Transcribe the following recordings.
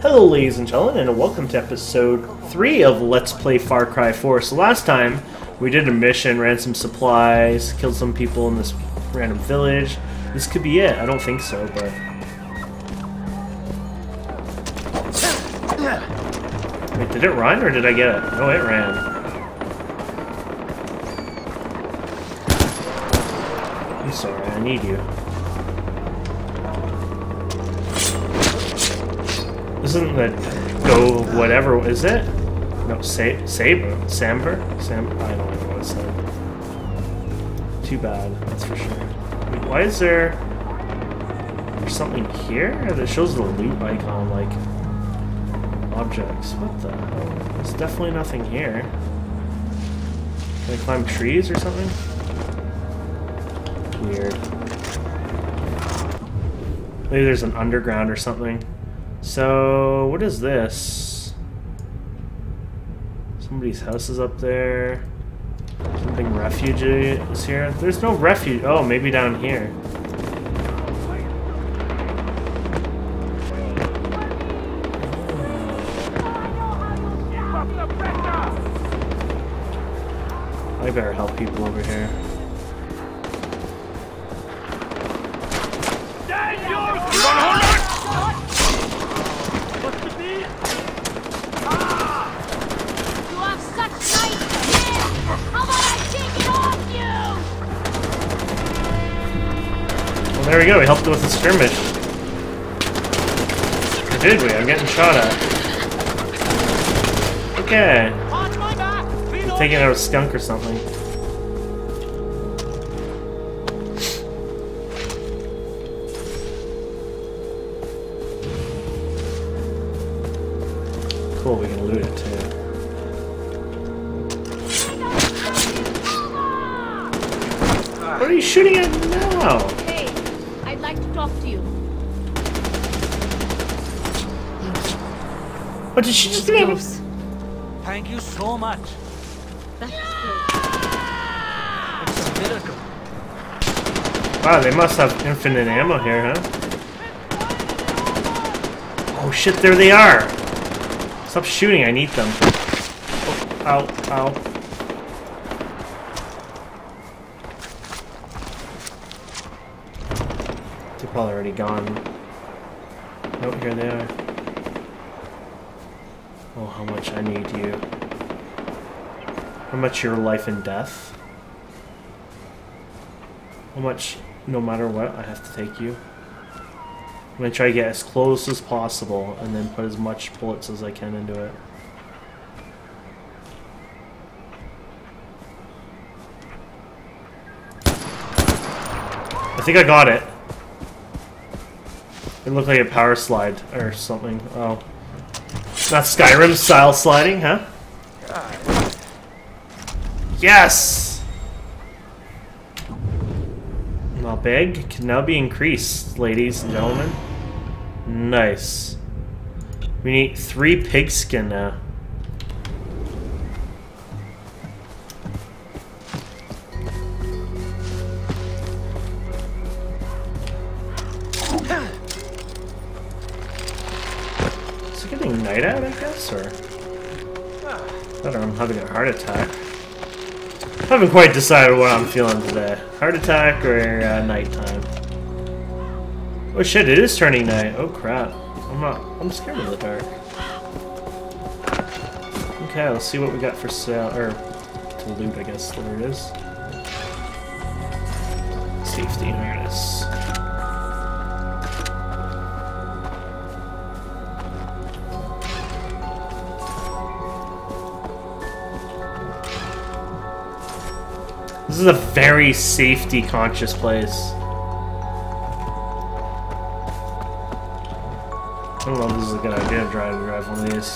Hello ladies and gentlemen, and welcome to episode 3 of Let's Play Far Cry 4. So last time, we did a mission, ran some supplies, killed some people in this random village. This could be it. I don't think so, but... Wait, did it run or did I get it? No, it ran. I'm sorry, I need you. Isn't that go whatever, is it? No, Samber? I don't know what it said. Too bad, that's for sure. Wait, why is there something here that shows the loot icon, like objects? What the hell? There's definitely nothing here. Can I climb trees or something? Weird. Maybe there's an underground or something. So, what is this? Somebody's house is up there. Something refuge is here. There's no refuge. Oh, maybe down here. I better help people over here. There we go, we helped with the skirmish. Or did we? I'm getting shot at. Okay. I'm taking out a skunk or something. Cool, we can loot it too. What are you shooting at now? What did she just do? Thank you so much. That's good. It's a miracle. Wow, they must have infinite ammo here, huh? Oh shit, there they are! Stop shooting, I need them. Oh, ow, ow. They're probably already gone. Nope, here they are. Oh, how much I need you. How much your life and death. How much, no matter what, I have to take you. I'm gonna try to get as close as possible and then put as much bullets as I can into it. I think I got it. It looked like a power slide or something. Oh. Not Skyrim style sliding, huh? God. Yes! Now big can now be increased, ladies and gentlemen. Nice. We need 3 pigskin now. Out, I guess, or I don't know, I'm having a heart attack. I haven't quite decided what I'm feeling today. Heart attack or nighttime. Oh shit, it is turning night. Oh crap. I'm scared of the dark. Okay, let's see what we got for sale, or to loot, I guess. There it is. Safety harness. This is a very safety-conscious place. I don't know if this is a good idea to drive one of these.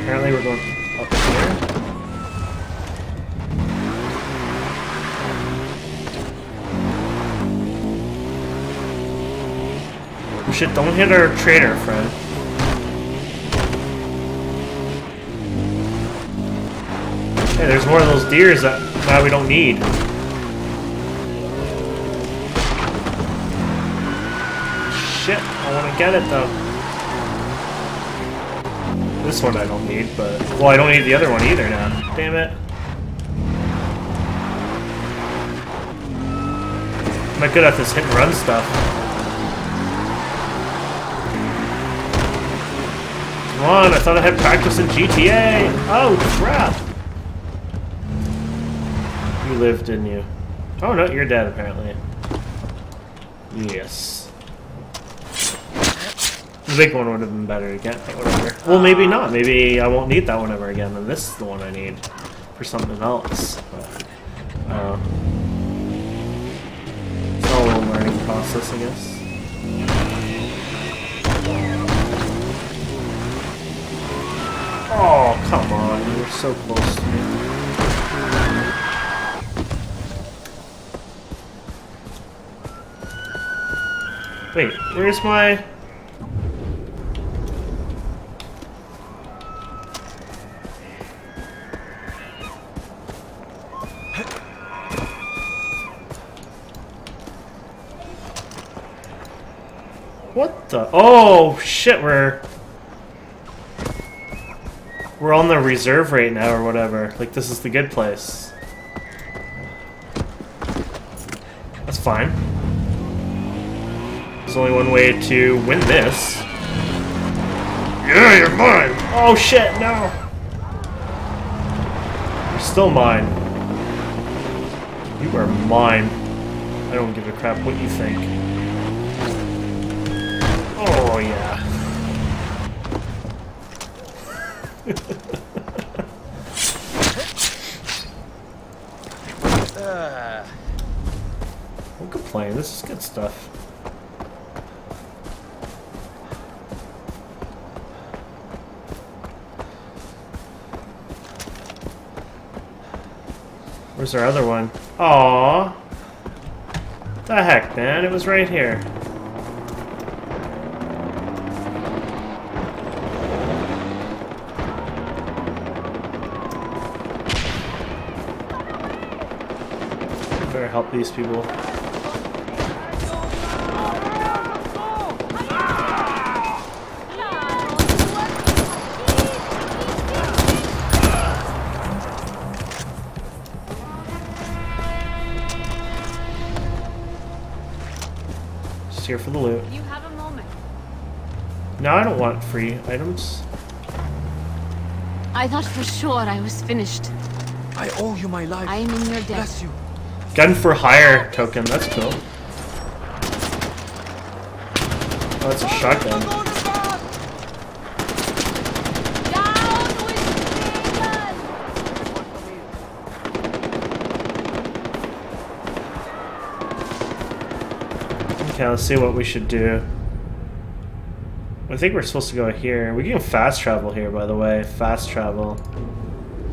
Apparently we're going up here. Shit, don't hit our traitor, friend. Hey, there's more of those deers that we don't need. shit. I want to get it though. This one I don't need, but... Well, I don't need the other one either now. Damn it. I'm not good at this hit and run stuff. Come on, I thought I had practice in GTA. Oh, crap. You lived, didn't you? Oh no, you're dead apparently. Yes. The big one would have been better again, but whatever. Well, maybe not. Maybe I won't need that one ever again, and this is the one I need for something else. But, it's all a learning process, I guess. Oh, come on. You're so close to me. Wait, where's my... What the... Oh, shit, we're on the reserve right now or whatever. Like, this is the good place. That's fine. There's only one way to win this. Yeah, you're mine! Oh shit, no! You're still mine. You are mine. I don't give a crap what you think. Oh yeah. I'm complaining, this is good stuff. Where's our other one? Aww. What the heck, man? It was right here. Better help these people. Here for the loot. You have a moment. No, I don't want free items. I thought for sure I was finished. I owe you my life. I am in your debt. Bless you. Gun for hire token. That's cool. Oh, that's a shotgun. Okay, let's see what we should do. I think we're supposed to go here. We can fast travel here, by the way. Fast travel.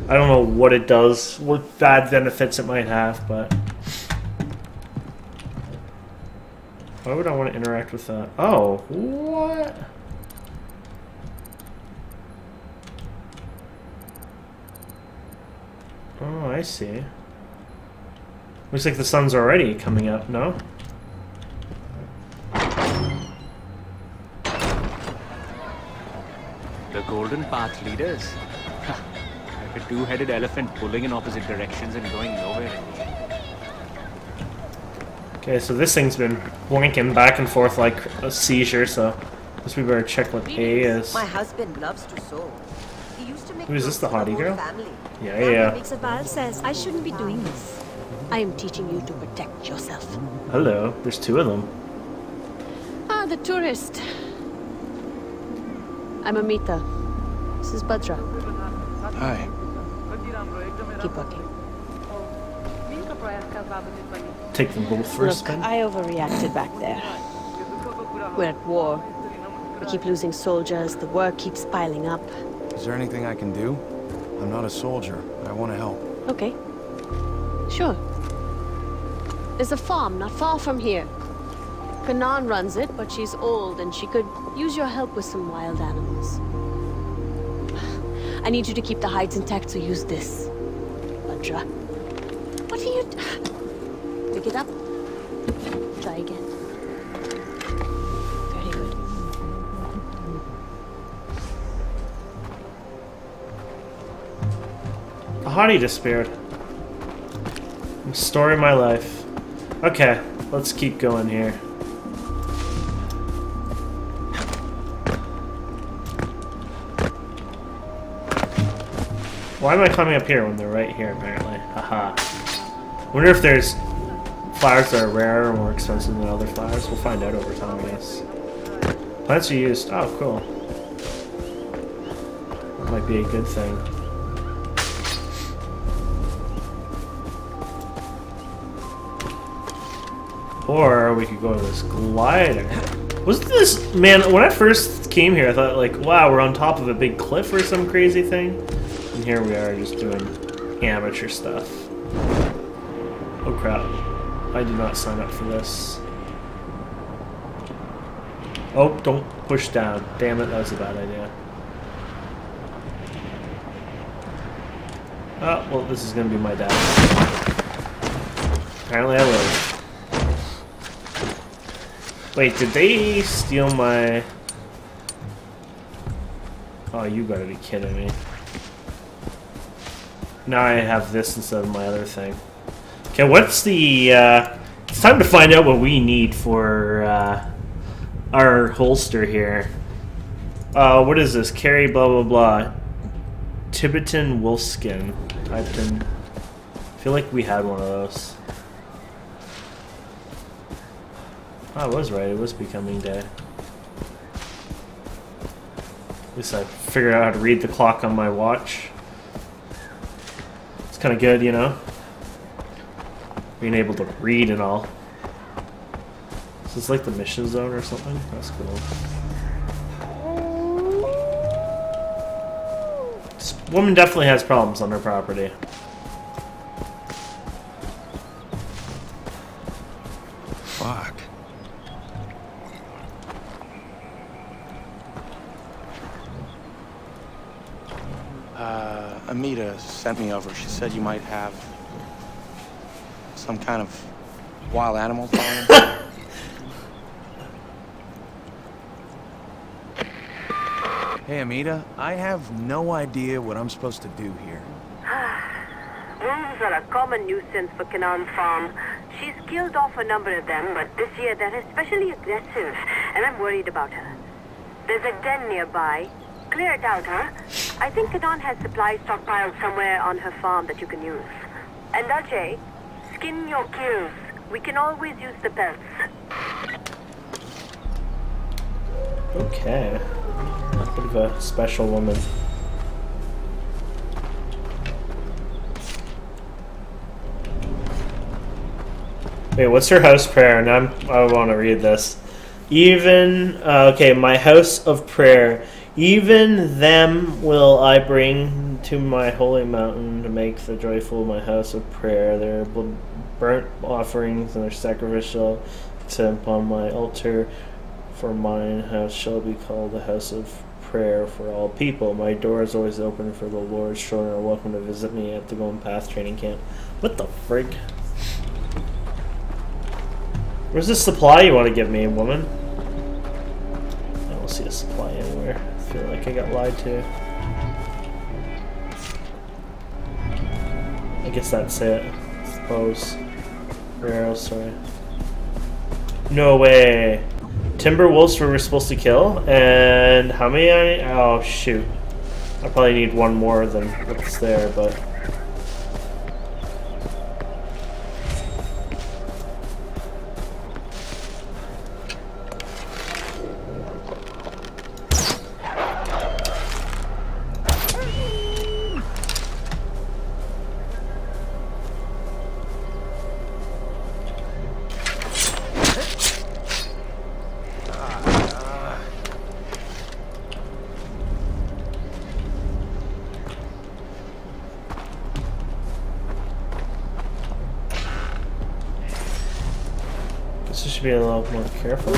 I don't know what it does, what bad benefits it might have, but... Why would I want to interact with that? Oh, what? Oh, I see. Looks like the sun's already coming up, no? Golden Path leaders? Like a two-headed elephant pulling in opposite directions and going nowhere. Okay, so this thing's been blinking back and forth like a seizure, so I guess we better check what A is. My husband loves to sew. He used to make... Who is this, the hottie girl? Family. Yeah, yeah. Sabal says I shouldn't be doing this. I am teaching you to protect yourself. Hello, there's two of them. Ah, the tourist. I'm Amita. This is Bhadra. Hi. Keep working. Take them both for a spin. I overreacted back there. We're at war. We keep losing soldiers. The war keeps piling up. Is there anything I can do? I'm not a soldier, but I want to help. Okay. Sure. There's a farm not far from here. Kanan runs it, but she's old and she could use your help with some wild animals. I need you to keep the hides intact, so use this. Bhadra. What are you... Pick it up. Try again. Very Hottie disappeared. Story of my life. Okay, let's keep going here. Why am I climbing up here when they're right here, apparently? Haha. Wonder if there's flowers that are rarer or more expensive than other flowers. We'll find out over time, I guess. Plants are used. Oh, cool. That might be a good thing. Or we could go to this glider. Wasn't this... Man, when I first came here, I thought, like, wow, we're on top of a big cliff or some crazy thing. And here we are just doing amateur stuff. Oh, crap. I did not sign up for this. Oh, don't push down. Damn it, that was a bad idea. Oh, well, this is going to be my dad. Apparently I live. Wait, did they steal my... Oh, you gotta be kidding me. Now I have this instead of my other thing. Okay, what's the... It's time to find out what we need for our holster here. What is this? Carry blah blah blah. Tibetan wolfskin. I feel like we had one of those. Oh, I was right, it was becoming day. At least I figured out how to read the clock on my watch. It's kind of good, you know? Being able to read and all. Is this like the mission zone or something? That's cool. This woman definitely has problems on her property. Amita sent me over. She said you might have some kind of wild animal problem. Hey, Amita, I have no idea what I'm supposed to do here. Wolves are a common nuisance for Kanan Farm. She's killed off a number of them, but this year they're especially aggressive, and I'm worried about her. There's a den nearby. Clear it out, huh? I think Kanan has supplies stockpiled somewhere on her farm that you can use. And Ajay, skin your kills. We can always use the pelts. Okay. A bit of a special woman. Wait, what's her house prayer? And I want to read this. Even... okay, my house of prayer... Even them will I bring to my holy mountain to make the joyful my house of prayer. Their burnt offerings and their sacrificial to upon my altar, for mine house shall be called the house of prayer for all people. My door is always open for the Lord's children are welcome to visit me at the Golden Path training camp. What the frig? Where's the supply you want to give me, woman? I don't see a supply anywhere. I feel like I got lied to. I guess that's it. I suppose. Rare, sorry. No way! Timber wolves we were supposed to kill, and how many I need? Oh shoot. I probably need one more than what's there, but... Should be a little more careful.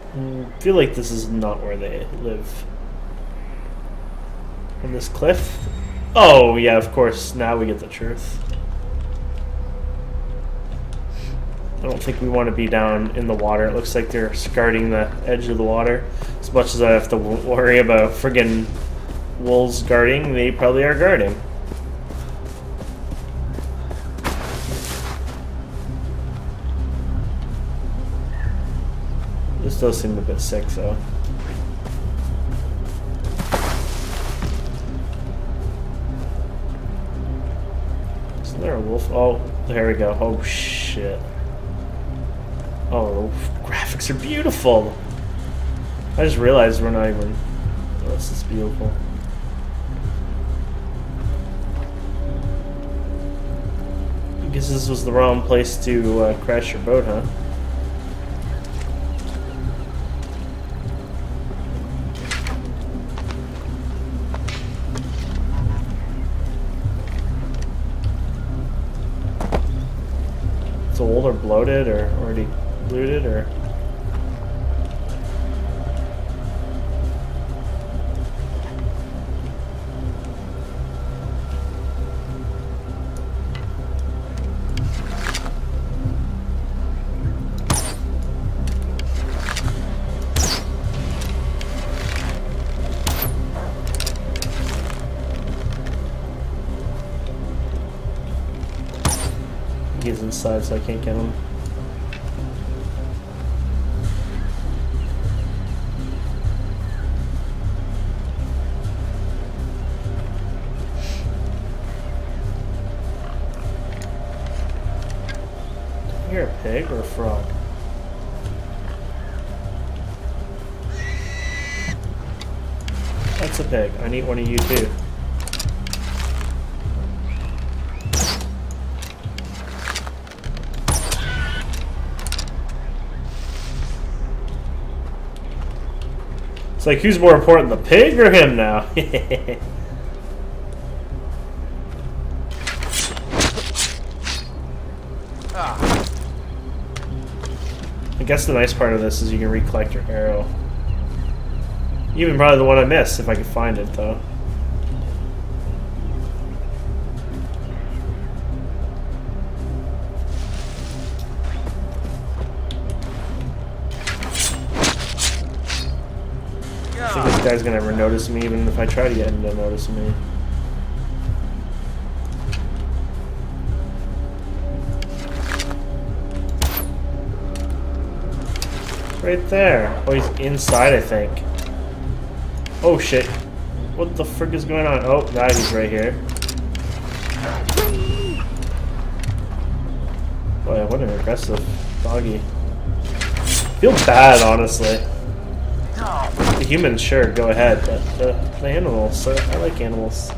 I feel like this is not where they live. On this cliff? Oh yeah, of course, now we get the truth. I don't think we want to be down in the water. It looks like they're skirting the edge of the water. As much as I have to worry about friggin' wolves guarding, they probably are guarding. This does seem a bit sick, though. Isn't there a wolf? Oh, there we go. Oh, shit. Oh, the graphics are beautiful. I just realized we're not even... Oh, this is beautiful. I guess this was the wrong place to crash your boat, huh? It's old or bloated or already... looted or he's inside, so I can't get him. You're a pig or a frog? That's a pig. I need one of you too. It's like, who's more important, the pig or him now? I guess the nice part of this is you can recollect your arrow. Even probably the one I missed, if I could find it, though. Yeah. I don't think this guy's gonna ever notice me, even if I try to get him to notice me. Right there. Oh, he's inside, I think. Oh, shit. What the frick is going on? Oh, now he's right here. Boy, what an aggressive doggy. Feel bad, honestly. The humans, sure, go ahead, but the animals, I like animals.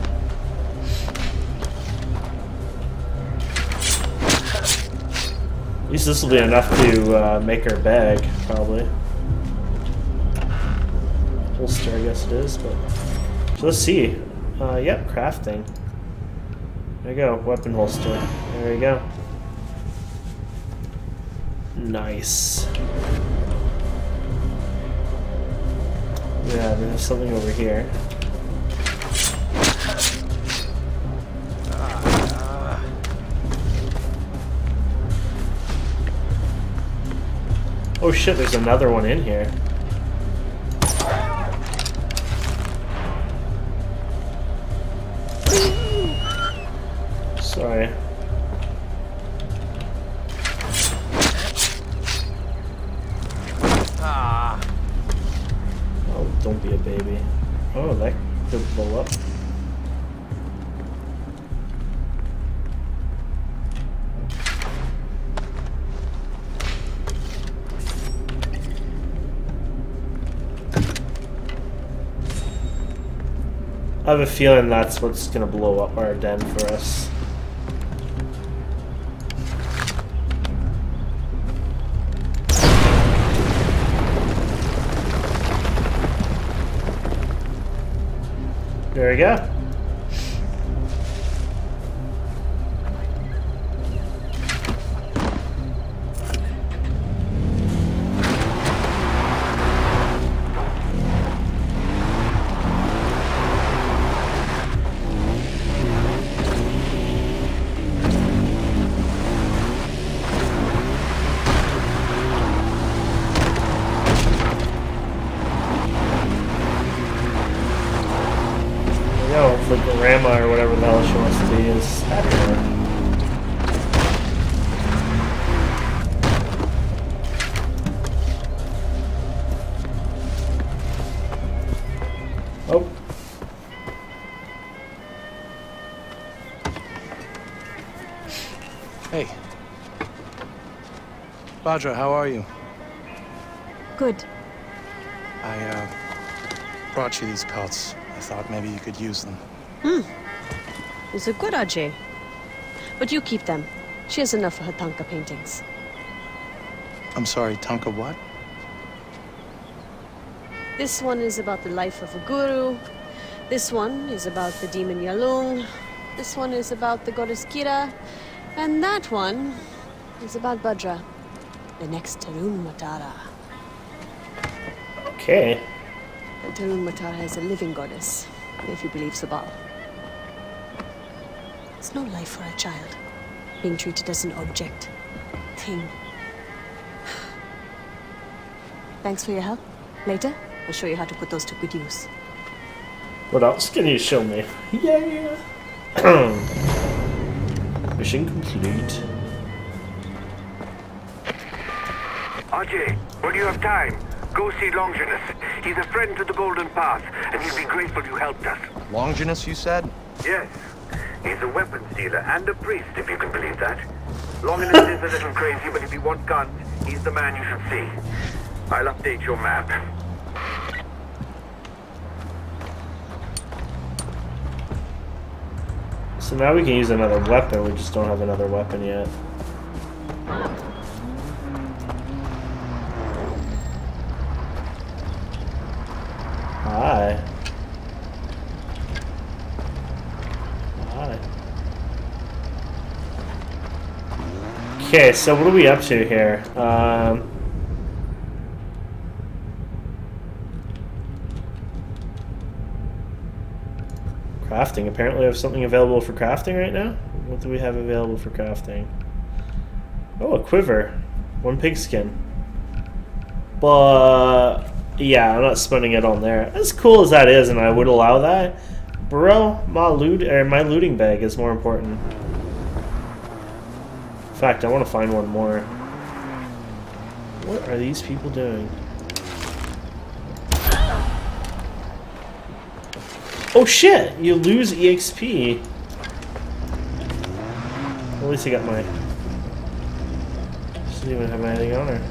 At least this will be enough to make her bag, probably. Holster, I guess it is, but... So let's see. Yep, crafting. There you go, weapon holster. There you go. Nice. Yeah, there's something over here. Oh shit, there's another one in here. Sorry. Ah. Oh, don't be a baby. Oh, that could blow up. I have a feeling that's what's gonna blow up our den for us. There we go. for grandma or whatever the hell she wants to be is after. Bhadra, how are you? Good. I brought you these pelts. I thought maybe you could use them. These are good, Ajay. But you keep them. She has enough for her Thangka paintings. I'm sorry, Thangka what? This one is about the life of a guru. This one is about the demon Yalung. This one is about the goddess Kira. And that one is about Bhadra. The next Tarun Matara. Okay. The Tarun Matara is a living goddess, if you believe Sabal. It's no life for a child, being treated as an object, thing. Thanks for your help. Later, I'll show you how to put those to good use. What else can you show me? Yeah. Mission complete. Ajay, when you have time, go see Longinus. He's a friend to the Golden Path, and he'll be grateful you helped us. Longinus, you said? Yes. He's a weapons dealer and a priest, if you can believe that. Longinus is a little crazy, but if you want guns, he's the man you should see. I'll update your map. So now we can use another weapon, we just don't have another weapon yet. Hi. Hi. Okay, so what are we up to here? Crafting. Apparently I have something available for crafting right now? What do we have available for crafting? Oh, a quiver. One pigskin. But... yeah, I'm not spending it on there. As cool as that is, and I would allow that, bro, my looting bag is more important. In fact, I want to find one more. What are these people doing? Oh shit! You lose EXP. At least I got my... she didn't even have anything on her.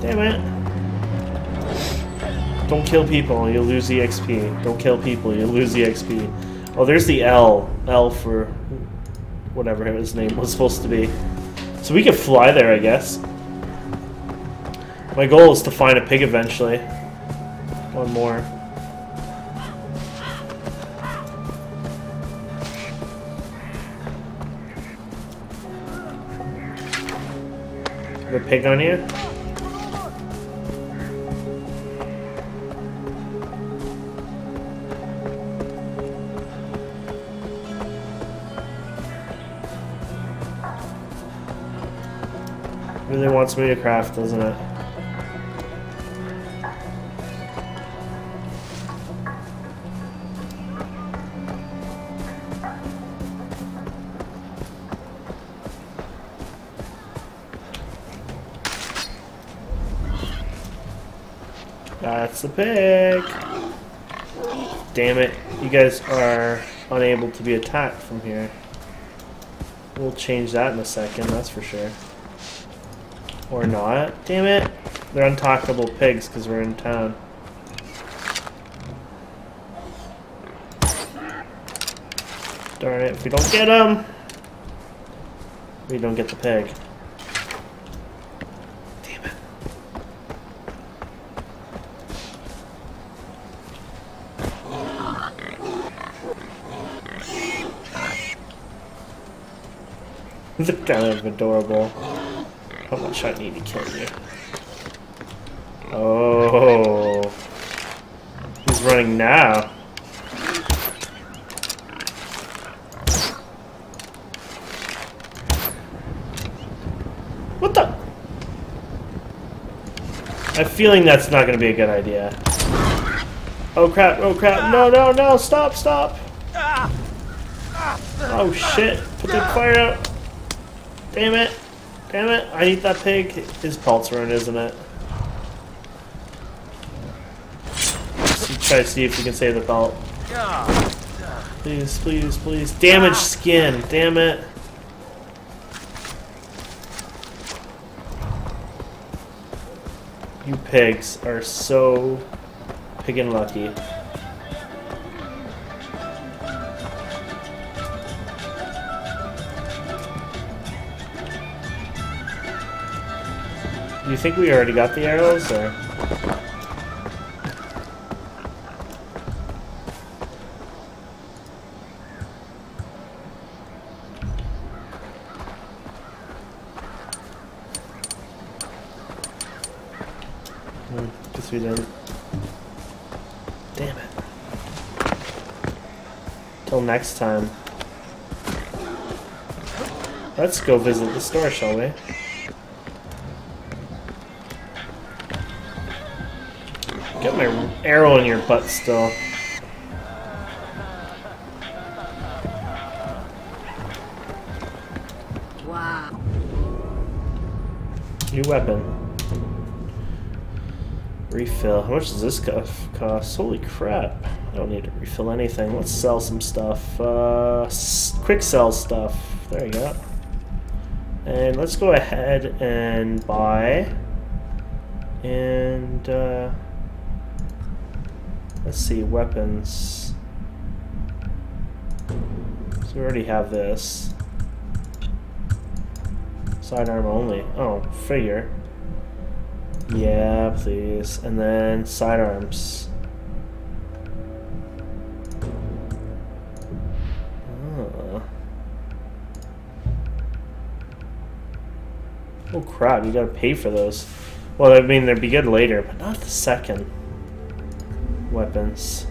Damn it. Don't kill people, you'll lose the XP. Don't kill people, you'll lose the XP. Oh, there's the L. L for whatever his name was supposed to be. So we can fly there, I guess. My goal is to find a pig eventually. One more. Have a pig on you? Really wants me to craft, doesn't it? That's the pig! Damn it, you guys are unable to be attacked from here. We'll change that in a second, that's for sure. Or not. Damn it. They're untalkable pigs because we're in town. Darn it. If we don't get them, we don't get the pig. Damn it. They're kind of adorable. How much I need to kill you. Oh. He's running now. What the? I have a feeling that's not going to be a good idea. Oh crap, oh crap, no, no, no, stop, stop! Oh shit, put the fire out! Damn it, damn it, I need that pig. His pulse run, isn't it? Let's try to see if we can save the pelt. Please, please, please. Damage skin, damn it. You pigs are so piggin' lucky. Do you think we already got the arrows, or...? Guess we didn't. Damn it. Till next time. Let's go visit the store, shall we? Get my arrow in your butt still. Wow. New weapon. Refill. How much does this cost? Holy crap. I don't need to refill anything. Let's sell some stuff. Quick sell stuff. There you go. And let's go ahead and buy. And, let's see, weapons. So we already have this. Sidearm only. Oh, figure. Yeah, please. And then sidearms. Oh. Oh crap, you gotta pay for those. Well, I mean, they'd be good later, but not the second. Weapons.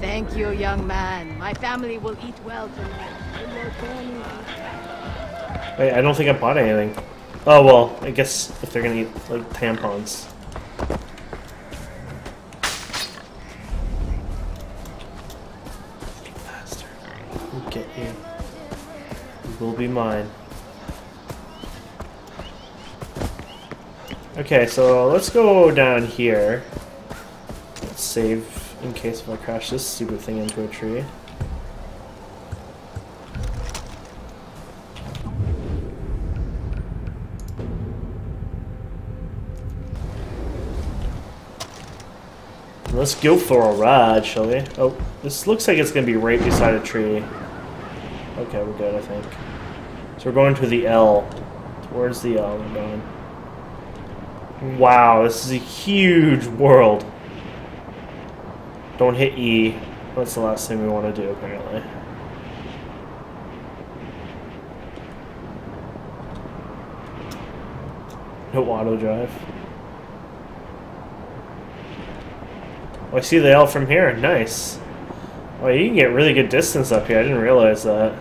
Thank you, young man. My family will eat well tonight. Wait, I don't think I bought anything. Oh well, I guess if they're gonna eat like tampons. Bastard. We'll get you. Will be mine. Okay, so let's go down here. Let's save in case if I crash this stupid thing into a tree. Let's go for a ride, shall we? Oh, this looks like it's gonna be right beside a tree. Okay, we're good, I think. So we're going to the L. Towards the L, we're going. Wow, this is a huge world. Don't hit E. That's the last thing we want to do, apparently. No auto drive. Oh, I see the L from here. Nice. Oh, you can get really good distance up here. I didn't realize that.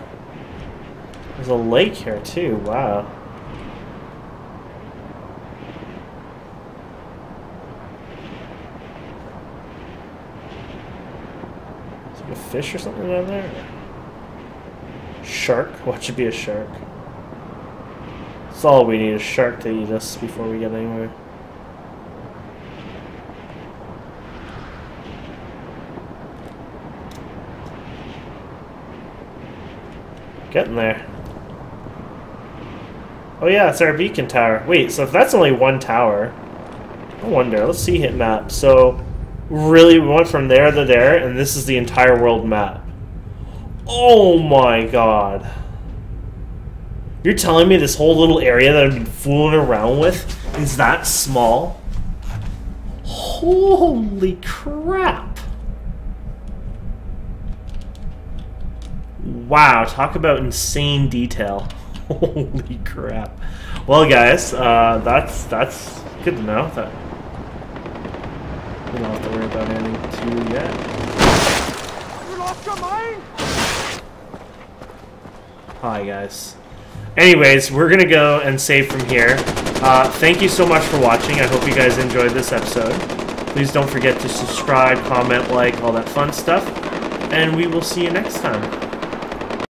There's a lake here too. Wow. Is there a fish or something down there? Shark? What should be a shark? That's all we need, a shark to eat us before we get anywhere. Getting there. Oh yeah, it's our beacon tower. Wait, so if that's only one tower, I wonder. Let's see, hit map. So really we went from there to there, and this is the entire world map. Oh my god. You're telling me this whole little area that I've been fooling around with is that small? Holy crap. Wow, talk about insane detail. Holy crap. Well guys, that's good to know. That we don't have to worry about anything too yet. lost your mind? Hi, guys. Anyways, we're going to go and save from here. Thank you so much for watching. I hope you guys enjoyed this episode. Please don't forget to subscribe, comment, like, all that fun stuff. And we will see you next time.